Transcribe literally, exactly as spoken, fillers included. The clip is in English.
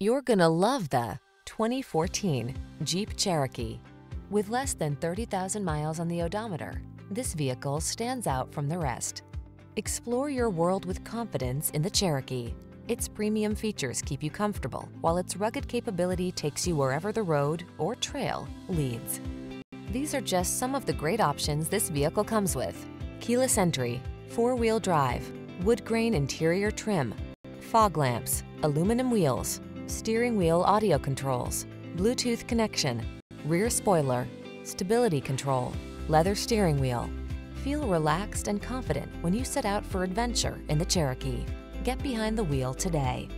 You're gonna love the twenty fourteen Jeep Cherokee. With less than thirty thousand miles on the odometer, this vehicle stands out from the rest. Explore your world with confidence in the Cherokee. Its premium features keep you comfortable, while its rugged capability takes you wherever the road or trail leads. These are just some of the great options this vehicle comes with: keyless entry, four-wheel drive, wood grain interior trim, fog lamps, aluminum wheels, steering wheel audio controls, Bluetooth connection, rear spoiler, stability control, leather steering wheel. Feel relaxed and confident when you set out for adventure in the Cherokee. Get behind the wheel today.